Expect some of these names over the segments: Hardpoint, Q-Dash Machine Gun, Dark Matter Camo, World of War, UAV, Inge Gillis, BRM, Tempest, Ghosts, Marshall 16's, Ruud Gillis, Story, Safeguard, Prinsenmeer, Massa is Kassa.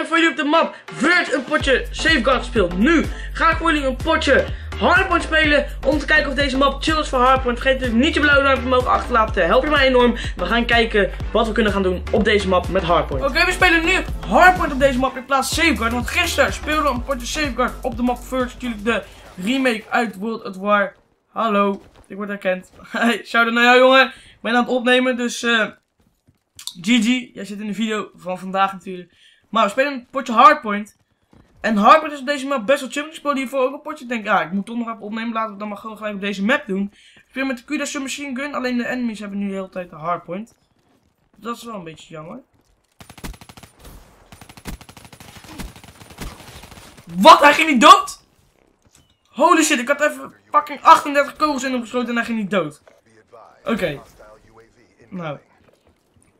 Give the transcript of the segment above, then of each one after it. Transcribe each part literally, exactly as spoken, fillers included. hebben voor jullie op de map Word een potje Safeguard gespeeld. Nu ga ik voor jullie een potje Hardpoint spelen om te kijken of deze map chill is voor Hardpoint. Vergeet natuurlijk niet je blauwe duimpje omhoog achter te laten. Help je mij enorm. We gaan kijken wat we kunnen gaan doen op deze map met Hardpoint. Oké, okay, we spelen nu Hardpoint op deze map in plaats van Safeguard. Want gisteren speelden we een potje Safeguard op de map First. Natuurlijk de remake uit World of War. Hallo, ik word herkend. Hey, shout-out naar jou jongen. Ik ben aan het opnemen, dus uh, G G. Jij zit in de video van vandaag natuurlijk. Maar we spelen een potje Hardpoint. En Hardpoint is op deze map best wel chill. Ik speel hiervoor ook een potje. Ik denk, ah, ik moet toch nog even opnemen. Laten we dan maar gewoon gelijk op deze map doen. Ik speel met de Q-Dash Machine Gun. Alleen de enemies hebben nu de hele tijd de Hardpoint. Dat is wel een beetje jammer. Wat? Hij ging niet dood? Holy shit, ik had even fucking achtendertig kogels in hem geschoten en hij ging niet dood. Oké. Okay. Nou.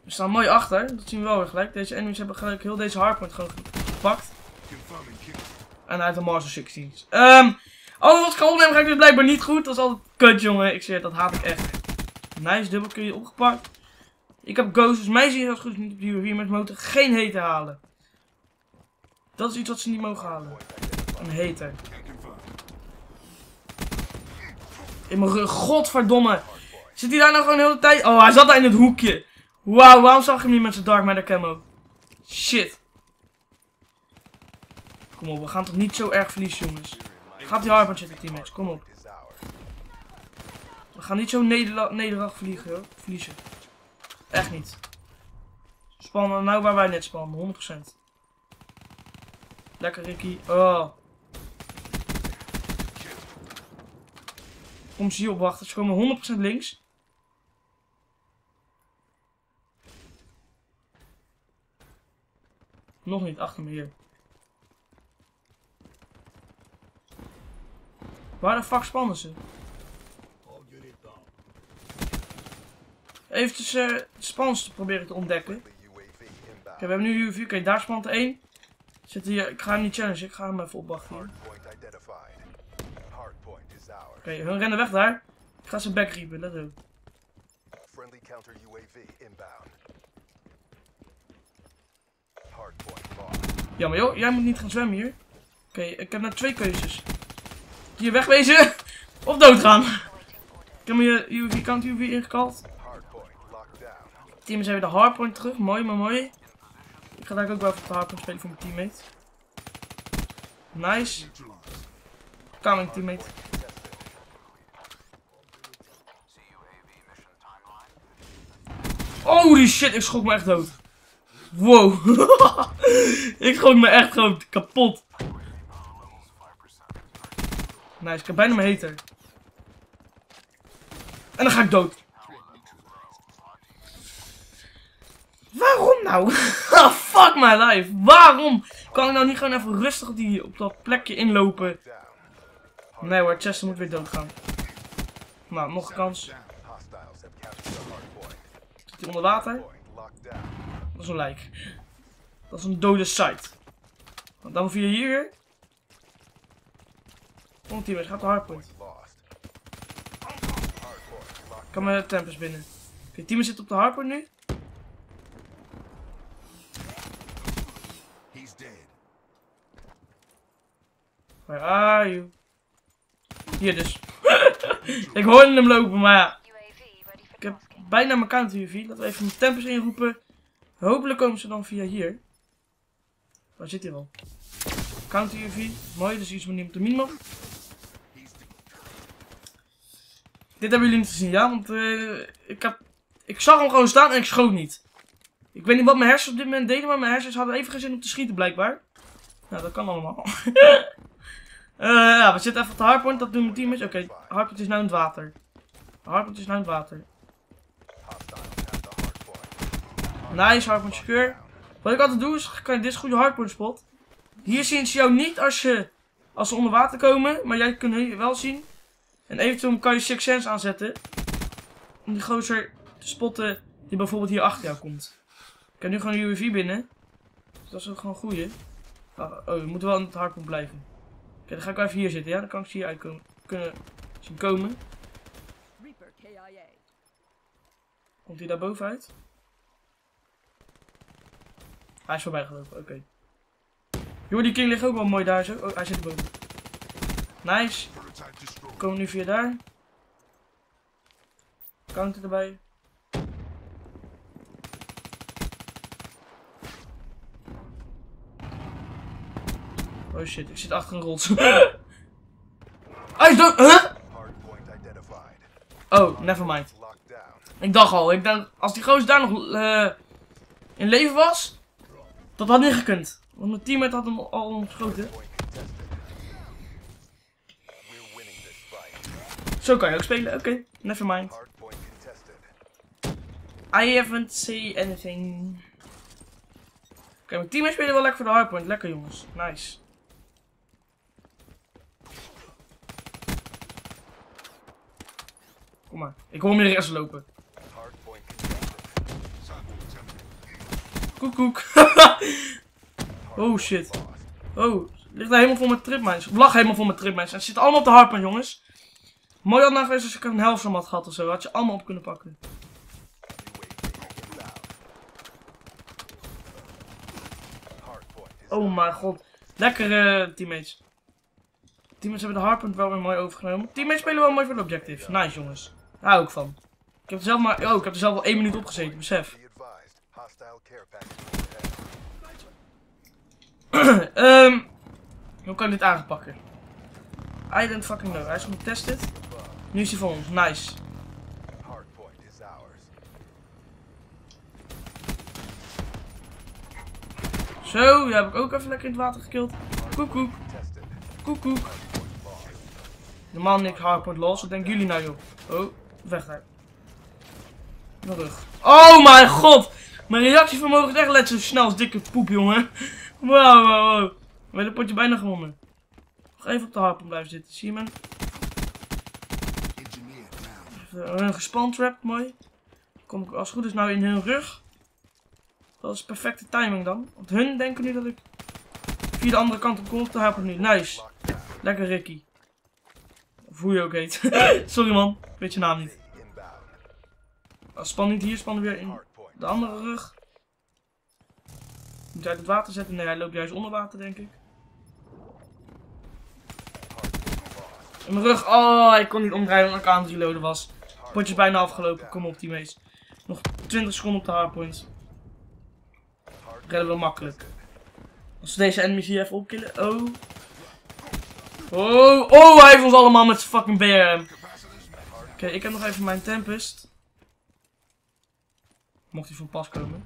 We staan mooi achter. Dat zien we wel weer gelijk. Deze enemies hebben gelijk heel deze Hardpoint gewoon gepakt. En uit de Marshall zestien's. Um, alles wat ik ga opnemen ga ik dus blijkbaar niet goed. Dat is altijd kut jongen. Ik zeg, dat haat ik echt. Nice, dubbel kun je opgepakt. Ik heb Ghosts, dus mij zie je als goed niet op de U A V met motor. Geen heter halen. Dat is iets wat ze niet mogen halen. Een heter. In mijn rug, godverdomme. Zit hij daar nou gewoon de hele tijd? Oh, hij zat daar in het hoekje. Wauw, waarom zag ik hem niet met zijn Dark Matter Camo? Shit. Kom op, we gaan toch niet zo erg verliezen, jongens. Gaat die Hardpoint zitten, teammates. Kom op. We gaan niet zo nederig vliegen, hoor. Verliezen. Echt niet. Spannen, nou waar wij net spannen. honderd procent. Lekker, Ricky. Oh. Kom ze hier op wachten. Ze komen honderd procent links. Nog niet, achter me hier. Waar de fuck spannen ze? Even tussen uh, de spans te proberen te ontdekken. Kijk, we hebben nu U A V. Kijk, daar spant er één. Zit hier. Ik ga hem niet challengen, ik ga hem even opwachten. Oké, hun rennen weg daar. Ik ga ze back riepen, dat doen. Ja, maar joh, jij moet niet gaan zwemmen hier. Oké, okay, ik heb nou twee keuzes. Hier wegwezen of doodgaan. Ik heb mijn U A V, kant U A V ingekald. Teammates hebben de Hardpoint terug, mooi maar mooi. Ik ga daar ook wel voor de Hardpoint spelen voor mijn teammate. Nice. Coming teammate. Holy shit, ik schrok me echt dood. Wow. Ik schrok me echt gewoon kapot. Nice, ik heb bijna mijn heter. En dan ga ik dood. Waarom nou? Fuck my life. Waarom kan ik nou niet gewoon even rustig op, die, op dat plekje inlopen? Nee hoor, Chester moet weer doodgaan. Nou, nog een kans. Zit hij onder water? Dat is een lijk. Dat is een dode site. Dan via hier. Komt teammates, gaat de Hardpoint. Ik kan mijn Tempest binnen. Oké, okay, teammates zitten op de Hardpoint nu. Where are you? Hier dus. Ik hoorde hem lopen, maar ja. Ik heb bijna mijn counter U A V. Laten we even mijn Tempest inroepen. Hopelijk komen ze dan via hier. Waar zit hij wel? Counter U A V. Mooi, dus iets meer op de minimum. Dit hebben jullie niet gezien, ja, want uh, ik, heb, ik zag hem gewoon staan en ik schoot niet. Ik weet niet wat mijn hersenen op dit moment deden, maar mijn hersenen hadden even geen zin om te schieten blijkbaar. Nou, dat kan allemaal. uh, ja, we zitten even op de Hardpoint, dat doen mijn teammates. Oké, okay, Hardpoint is nu in het water. Hardpoint is nu in het water. Nice, Hardpoint secure. Wat ik altijd doe is, kan je, dit is een goede Hardpoint spot. Hier zien ze jou niet als, je, als ze onder water komen, maar jij kunt hun wel zien. En eventueel kan je Six Sense aanzetten. Om die gozer te spotten die bijvoorbeeld hier achter jou komt. Ik heb nu gewoon een U A V binnen. Dus dat is ook gewoon een goeie. Oh, we moeten wel in het Hardpoint blijven. Oké, okay, dan ga ik wel even hier zitten. Ja, dan kan ik ze hier uit kunnen zien komen. Komt hij daar bovenuit? Hij is voorbij gelopen, oké. Okay. Joh, die king ligt ook wel mooi daar zo. Oh, hij zit boven. Nice. We komen nu via daar. Counter erbij. Oh shit, ik zit achter een rots. Hij is dood! Huh? Oh, nevermind. Ik dacht al, ik dacht, als die gozer daar nog uh, in leven was, dat had niet gekund. Want mijn teammate had hem al ontschoten. Zo kan je ook spelen, oké. Okay. Nevermind. I haven't seen anything. Oké, okay, mijn teammates spelen wel lekker voor de hardpoint. Lekker jongens, nice. Kom maar, ik hoor hem in de rest lopen. Koek koek. Oh shit. Oh, ligt daar helemaal vol met tripmines. Lag helemaal vol met tripmines. En het zit allemaal op de hardpoint jongens. Mooi had nou geweest als ik een helft van had gehad of zo. Had je allemaal op kunnen pakken. Oh mijn god. Lekker uh, teammates. Teammates hebben de hardpoint wel weer mooi overgenomen. Teammates spelen wel mooi voor de objectives. Nice jongens. Daar hou ik van. Ik heb er zelf maar... Oh, ik heb er zelf al één minuut op gezeten. Besef. um, hoe kan ik dit aanpakken? I don't fucking know. Hij is getested. Nu is hij voor ons. Nice. Zo, die heb ik ook even lekker in het water gekild. Koek koek. Koek koek. Normaal niks hardpoint los. Wat denken jullie nou joh? Oh, weg daar. Naar rug. Oh mijn god! Mijn reactievermogen is echt let zo snel als dikke poep jongen. Wow, wow, wow. We hebben het potje bijna gewonnen. Nog even op de harpoen blijven zitten. Zie je men? Een gespantrap, mooi. Kom ik als het goed is nou in hun rug. Dat is perfecte timing dan. Want hun denken nu dat ik via de andere kant op kom op de harpoen nu. Nice. Lekker Ricky. Of hoe je ook heet. Sorry man, weet je naam niet. Span niet hier, spannen weer in de andere rug. Moet hij uit het water zetten? Nee, hij loopt juist onder water denk ik. In mijn rug, oh, ik kon niet omdraaien omdat ik aan het reloaden was. Potje bijna afgelopen, kom op teammates. Nog twintig seconden op de hardpoint. Redden we makkelijk. Als we deze enemies hier even opkillen, oh. Oh, oh, hij heeft ons allemaal met zijn fucking B R M. Oké, okay, ik heb nog even mijn Tempest. Mocht hij van pas komen.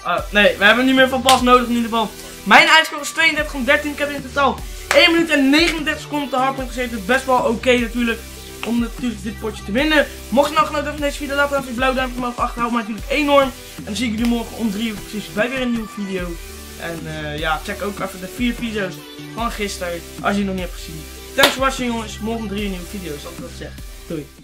Uh, nee, we hebben niet meer van pas nodig in ieder geval. Mijn eindscore is tweeëndertig dertien. Ik heb in totaal één minuut en negenendertig seconden op de hardpoint gezeten. Best wel oké okay, natuurlijk. Om natuurlijk dit potje te winnen. Mocht je nou genoten hebben van deze video, laat dan even je blauw duimpje omhoog achter. Houdt mij natuurlijk enorm. En dan zie ik jullie morgen om drie uur precies bij weer een nieuwe video. En uh, ja, check ook even de vier video's van gisteren. Als je die nog niet hebt gezien. Thanks voor watching jongens. Morgen om drie uur nieuwe video's. Als ik dat zeg. Doei.